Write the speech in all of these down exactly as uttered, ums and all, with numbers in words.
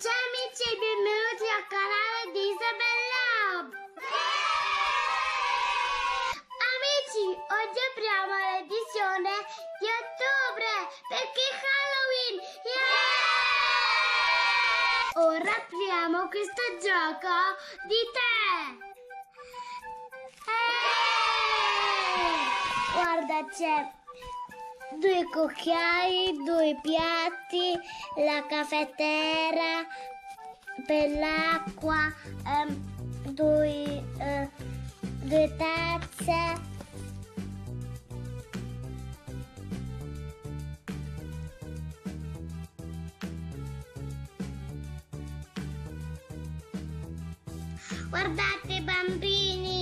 Amici, benvenuti al canale di Isabella. Amici, oggi apriamo l'edizione di ottobre perché è Halloween. Yeah! Ora apriamo questo gioco di tè. Hey! Guarda, c'è due cucchiai, due piatti, la caffettiera per l'acqua, um, due, uh, due tazze. Guardate, bambini!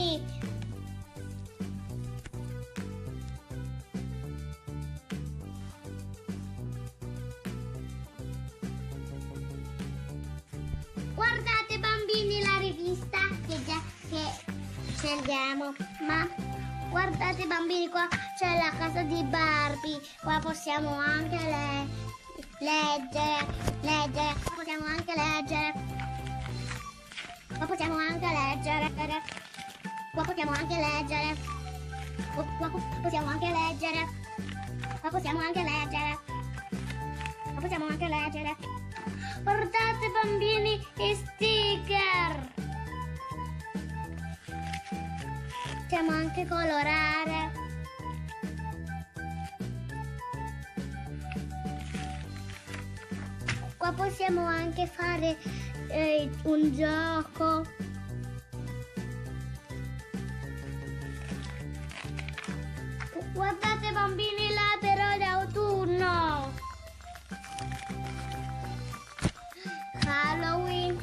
Guardate bambini la rivista che, già, che scegliamo, ma guardate bambini, qua c'è la casa di Barbie, qua possiamo anche le, leggere, leggere, qua possiamo anche leggere, qua possiamo anche leggere, qua possiamo anche leggere, qua possiamo anche leggere, qua possiamo anche leggere, qua possiamo anche leggere. Guardate bambini i sticker! Possiamo anche colorare. Qua possiamo anche fare eh, un gioco. Guardate bambini l'albero d'autunno! Halloween.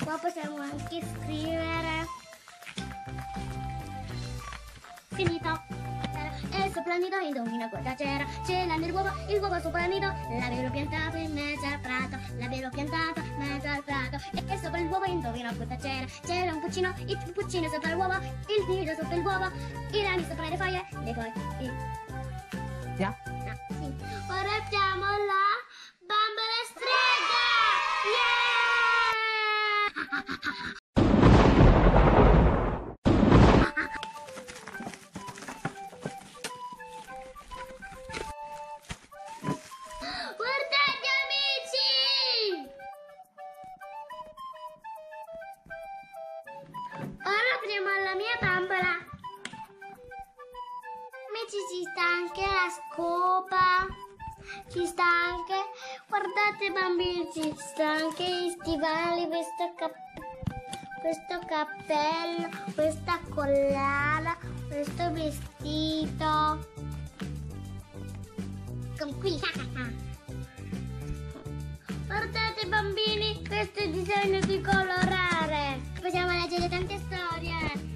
Qua possiamo anche scrivere. Finito. E sopra il nido indovina cosa c'era. C'era nel uovo, il uovo sopra il nido. L'avevano piantato in mezzo al prato. L'avevano piantato in mezzo al prato. E sopra il uovo indovina cosa c'era. C'era un pulcino, il pulcino sopra l'uovo. Il nido sopra il uovo. I rami sopra le foglie. Le foglie. Il... Yeah. Ah, sì. Ora abbiamo la... bambola strega! Yeah! Guardate amici! Ora apriamo la mia bambola. Amici, ci sta anche la scopa. Ci sta anche, guardate bambini, ci sta anche gli stivali, questo, cap... questo cappello, questa collana, questo vestito. Con qui. Guardate bambini, questo è il disegno di colorare. Possiamo leggere tante storie.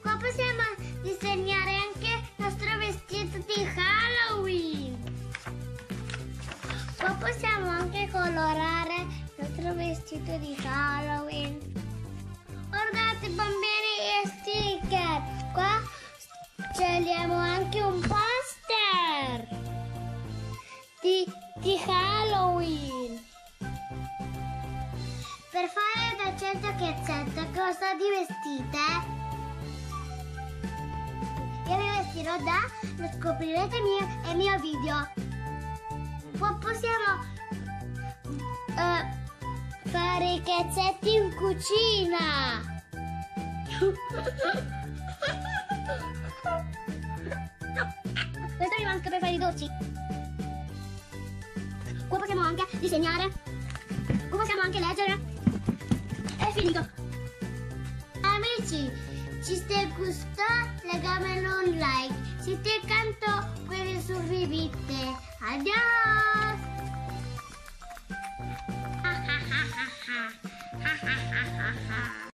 Qua possiamo disegnare anche il nostro vestito di Halloween. Qua possiamo anche colorare il nostro vestito di Halloween. Guardate bambini gli sticker. Qua scegliamo anche un poster di, di Halloween. Per fare da cento che cento cosa di vestite? Io mi vestirò da, lo scoprirete nel mio video. Poi possiamo uh, fare i cazzetti in cucina. Questo mi manca per fare i dolci. Qua possiamo anche disegnare. Qua possiamo anche leggere. È finito. Amici, si te gustó, regámelo un like. Si te encantó, puedes suscribirte. ¡Adiós! Ja, ja, ja, ja, ja. Ja, ja, ja, ja, ja.